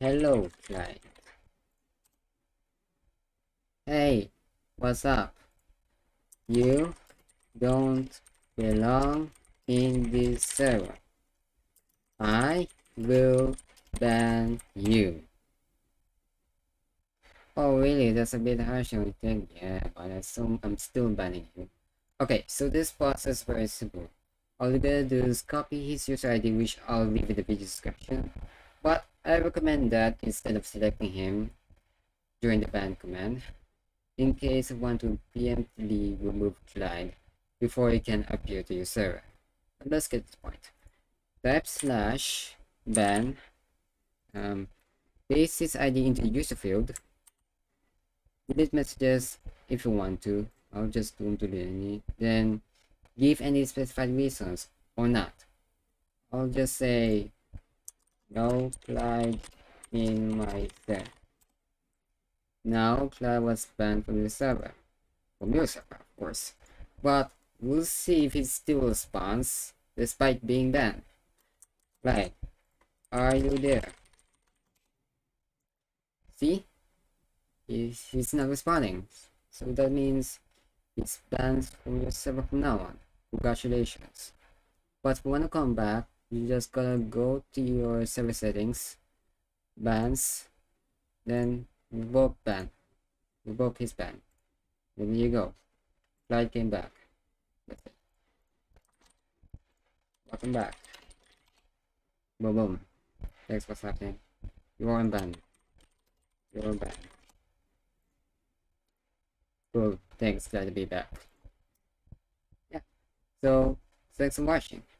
Hello, Clyde. Hey, what's up? You don't belong in this server. I will ban you. Oh really, that's a bit harsh, I think. Yeah, but I'm still banning you. Okay, so this process is very simple. All you gotta do is copy his user ID, which I'll leave in the video description. But I recommend that instead of selecting him during the ban command, in case you want to preemptively remove Clyde before he can appear to your server. But let's get to the point. Type slash ban, paste his ID into the user field. Delete messages if you want to. I'll just don't delete any. Then give any specified reasons or not. I'll just say no Clyde in my set. Now Clyde was banned from the server. From your server, of course. But we'll see if he still responds despite being banned. Clyde, are you there? See? He's not responding, so that means it's banned from your server from now on. Congratulations. But if you want to come back, you just gotta go to your server settings, bans, then revoke his ban. There you go. Clyde came back. That's it. Welcome back. Boom boom. That's what's happening. You are unbanned. You are unbanned. Cool, thanks, glad to be back. Yeah, so thanks for watching.